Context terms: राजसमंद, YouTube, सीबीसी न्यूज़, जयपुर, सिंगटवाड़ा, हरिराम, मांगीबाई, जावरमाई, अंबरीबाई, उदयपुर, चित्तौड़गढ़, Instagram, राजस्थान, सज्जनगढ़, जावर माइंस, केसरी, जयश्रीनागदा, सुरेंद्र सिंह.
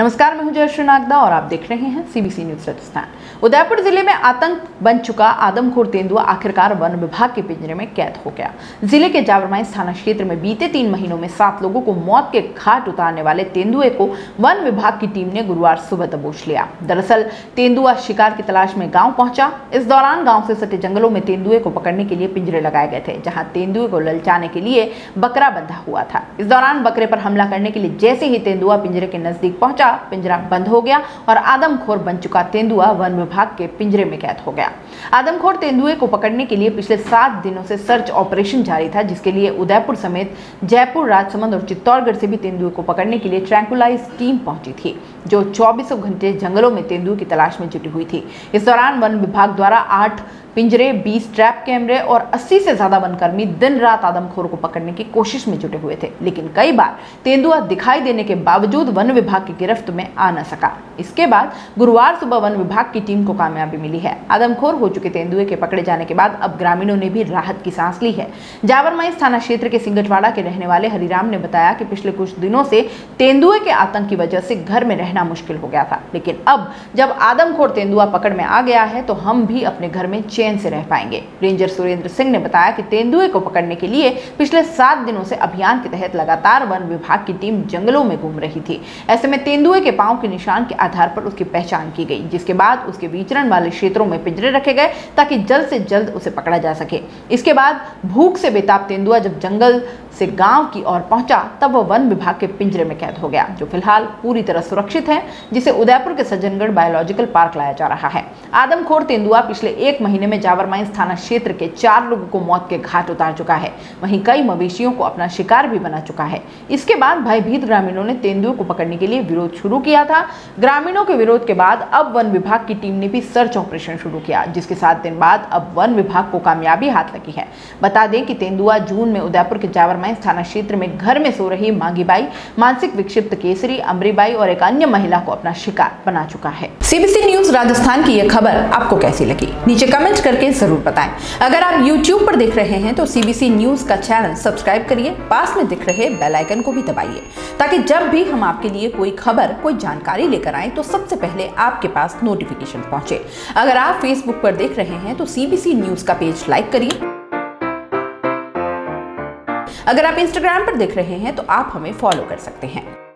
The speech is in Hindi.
नमस्कार, मैं हूं जयश्रीनागदा और आप देख रहे हैं सीबीसी न्यूज़ राजस्थान। उदयपुर जिले में आतंक बन चुका आदमखोर तेंदुआ आखिरकार वन विभाग के पिंजरे में कैद हो गया। जिले के जावर माइंस थाना क्षेत्र में बीते 3 महीनों में 7 लोगों को मौत के घाट उतारने वाले तेंदुए को वन विभाग की टीम ने गुरुवार सुबह दबोच लिया। दरअसल तेंदुआ शिकार की तलाश में गाँव पहुंचा। इस दौरान गाँव से सटे जंगलों में तेंदुए को पकड़ने के लिए पिंजरे लगाए गए थे, जहाँ तेंदुए को ललचाने के लिए बकरा बंधा हुआ था। इस दौरान बकरे पर हमला करने के लिए जैसे ही तेंदुआ पिंजरे के नजदीक पहुंचा, पिंजरा बंद हो गया और आदमखोर बन चुका तेंदुआ वन विभाग के पिंजरे में कैद हो गया। आदमखोर तेंदुए को पकड़ने के लिए पिछले 7 दिनों से सर्च ऑपरेशन जारी था, जिसके लिए उदयपुर समेत जयपुर, राजसमंद और चित्तौड़गढ़ से भी तेंदुए को पकड़ने के लिए ट्रैंकुलाइज टीम पहुंची थी, जो 24 घंटे जंगलों में तेंदुए की तलाश में जुटी हुई थी। इस दौरान वन विभाग द्वारा 8 पिंजरे, 20 ट्रैप कैमरे और 80 से ज्यादा वनकर्मी दिन रात आदमखोर को पकड़ने की कोशिश में जुटे हुए थे, लेकिन कई बार तेंदुआ दिखाई देने के बावजूद वन विभाग की गिरफ्त में आ न सका। इसके बाद गुरुवार सुबह वन विभाग की टीम को कामयाबी मिली है। आदमखोर हो चुके तेंदुए के पकड़े जाने के बाद अब ग्रामीणों ने भी राहत की सांस ली है। जावरमाई थाना क्षेत्र के सिंगटवाड़ा के रहने वाले हरिराम ने बताया कि पिछले कुछ दिनों से तेंदुए के आतंक की वजह से घर में रहना मुश्किल हो गया था, लेकिन अब जब आदमखोर तेंदुआ पकड़ में आ गया है तो हम भी अपने घर में चैन से रह पाएंगे। रेंजर सुरेंद्र सिंह ने बताया कि तेंदुए को पकड़ने के लिए पिछले 7 दिनों से अभियान के तहत लगातार वन विभाग की टीम जंगलों में घूम रही थी। ऐसे में तेंदुए के पांव के निशान के आधार पर उसकी पहचान की गई, जिसके बाद उसके विचरण वाले क्षेत्रों में पिंजरे रखे गए ताकि जल्द से जल्द उसे पकड़ा जा सके। इसके बाद भूख से बेताब तेंदुआ जब जंगल से गांव की ओर पहुंचा, तब वह वन विभाग के पिंजरे में कैद हो गया, जो फिलहाल पूरी तरह सुरक्षित है, जिसे उदयपुर के सज्जनगढ़ बायोलॉजिकल पार्क लाया जा रहा है। आदमखोर तेंदुआ पिछले 1 महीने में जावरमाई थाना क्षेत्र के 4 लोगों को मौत के घाट उतार चुका है, वहीं कई मवेशियों को अपना शिकार भी बना चुका है। इसके बाद भयभीत ग्रामीणों ने तेंदुए को पकड़ने के लिए विरोध शुरू किया था। ग्रामीणों के विरोध के बाद अब वन विभाग की टीम ने भी सर्च ऑपरेशन शुरू किया, जिसके 7 दिन बाद अब वन विभाग को कामयाबी हाथ लगी है। बता दें कि तेंदुआ जून में उदयपुर के जावरमाई थाना क्षेत्र में घर में सो रही मांगीबाई, मानसिक विक्षिप्त केसरी, अंबरीबाई और एक अन्य महिला को अपना शिकार बना चुका है। सीबीसी न्यूज़ राजस्थान की यह खबर आपको कैसी लगी, नीचे कमेंट करके जरूर बताएं। अगर आप YouTube पर देख रहे हैं तो सीबीसी न्यूज़ का चैनल सब्सक्राइब करिए, पास में दिख रहे बेल आइकन को भी दबाइए, ताकि जब भी हम आपके लिए कोई खबर, कोई जानकारी लेकर आए तो सबसे पहले आपके पास नोटिफिकेशन पहुंचे। अगर आप Facebook पर देख रहे हैं तो सीबीसी न्यूज़ का पेज लाइक करिए। अगर आप Instagram पर देख रहे हैं तो आप हमें फॉलो कर सकते हैं।